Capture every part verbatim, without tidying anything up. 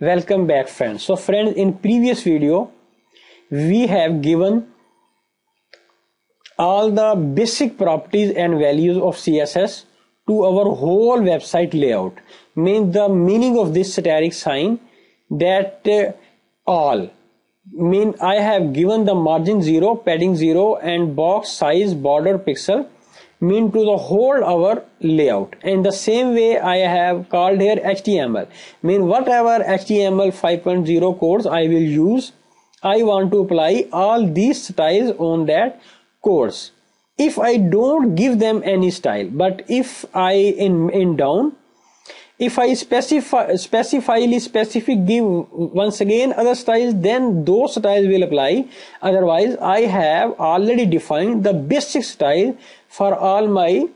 Welcome back, friends. So friends, in previous video we have given all the basic properties and values of C S S to our whole website layout. Means the meaning of this satiric sign that uh, all mean I have given the margin zero, padding zero and box size border pixel mean to the whole our layout. In the same way I have called here H T M L, mean whatever H T M L five point oh codes I will use, I want to apply all these styles on that course. If I don't give them any style, but if I in in down if I specify specify specific give once again other styles, then those styles will apply. Otherwise I have already defined the basic style for all my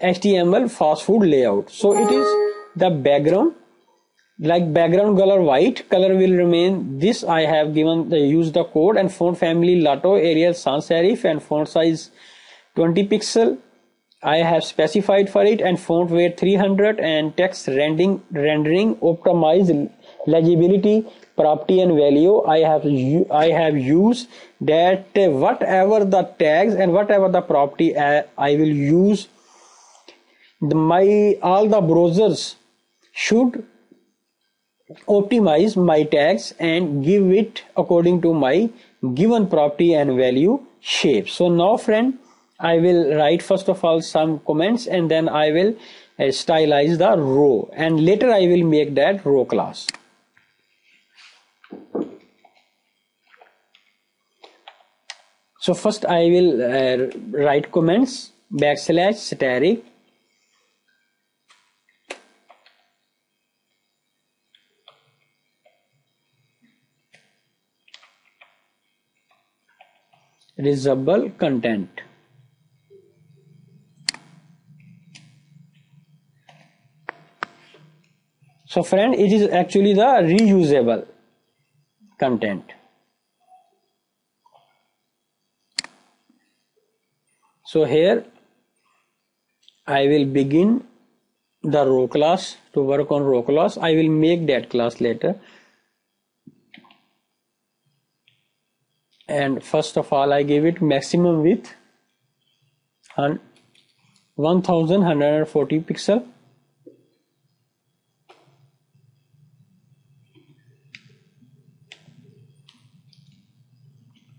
H T M L fast food layout. So it is the background, like background color white, color will remain this. I have given the use the code and font family Lato, Arial, sans serif and font size twenty pixel I have specified for it, and font weight three hundred and text rendering rendering optimized legibility property and value. I have I have used that whatever the tags and whatever the property I, I will use, the, my all the browsers should optimize my tags and give it according to my given property and value shape. So now friend, I will write first of all some comments and then I will uh, stylize the row, and later I will make that row class. So first I will uh, write comments backslash satiric reusable content. So friend, it is actually the reusable content. So here I will begin the row class, to work on row class. I will make that class later. And first of all I give it maximum width on one thousand one hundred forty pixel.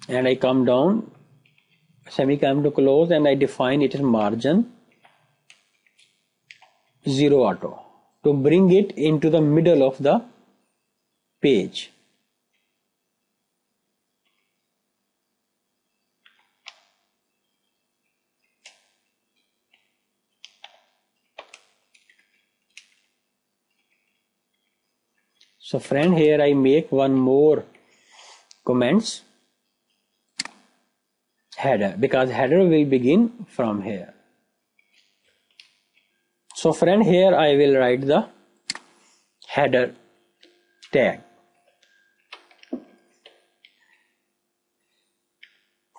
And I come down, semicolon to close, and I define it as margin zero auto to bring it into the middle of the page. So friend, here I make one more comments. Header, because header will begin from here. So friend, here I will write the header tag.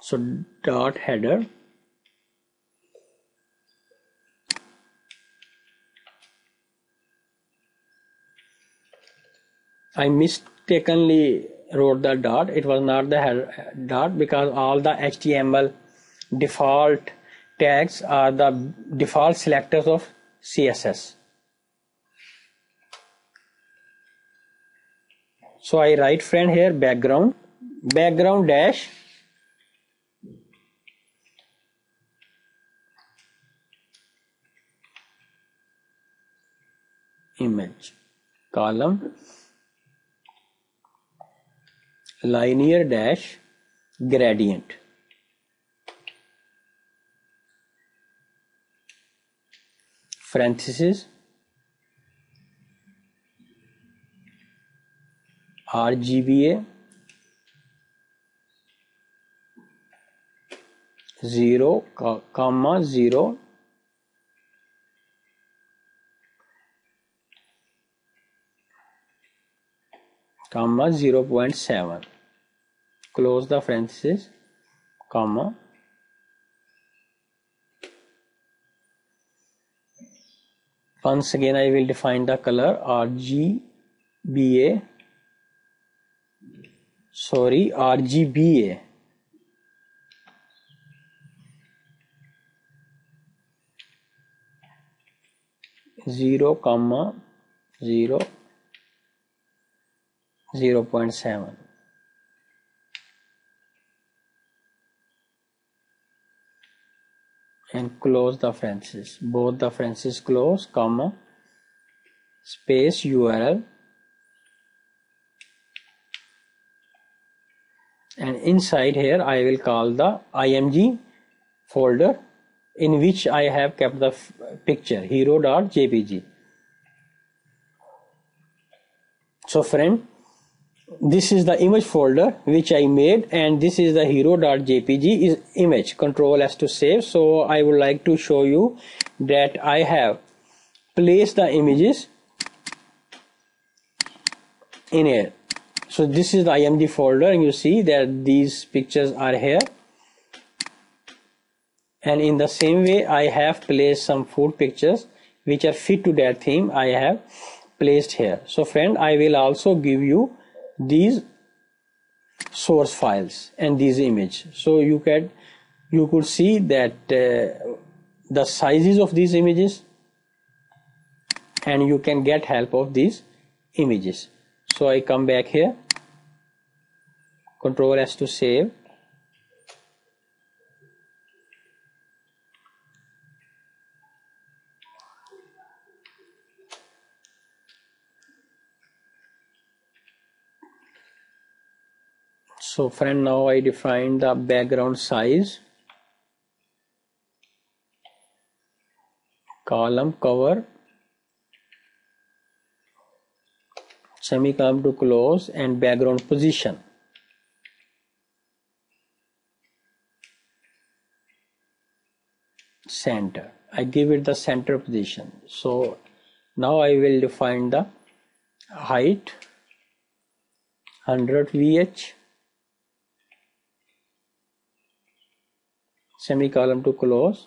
So dot header I mistakenly wrote the dot, it was not the header dot, because all the H T M L default tags are the default selectors of C S S. So I write friend here background, background dash image column linear dash gradient. Parenthesis R G B A zero comma zero comma zero point seven. Close the parenthesis, comma, once again I will define the color R G B A sorry R G B A. zero comma zero zero point seven. And close the fences, both the fences close, comma, space U R L, and inside here I will call the I M G folder in which I have kept the picture hero dot J P G. So friend, this is the image folder which I made, and this is the hero dot J P G is image. Control S to save. So I would like to show you that I have placed the images in here. So this is the I M G folder, and you see that these pictures are here. And in the same way, I have placed some food pictures which are fit to that theme. I have placed here. So friend, I will also give you these source files and these images, so you can you could see that uh, the sizes of these images, and you can get help of these images. So I come back here, Control S to save, so friend, now I define the background size, column cover, semicolon to close, and background position. Center, I give it the center position. So now I will define the height, one hundred V H. Semicolon to close.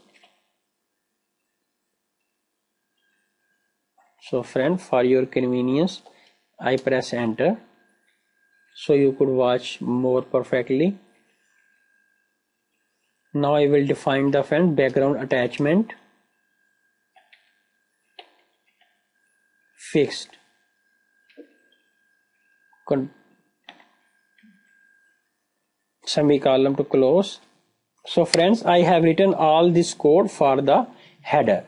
So friend, for your convenience, I press enter, so you could watch more perfectly. Now I will define the friend background attachment, fixed. Con- semicolon to close. So friends, I have written all this code for the header,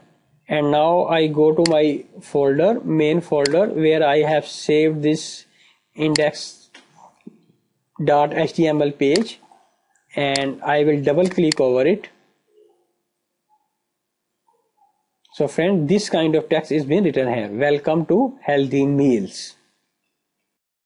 and now I go to my folder, main folder, where I have saved this index dot H T M L page, and I will double click over it. So friend, this kind of text is being written here. Welcome to Healthy Meals.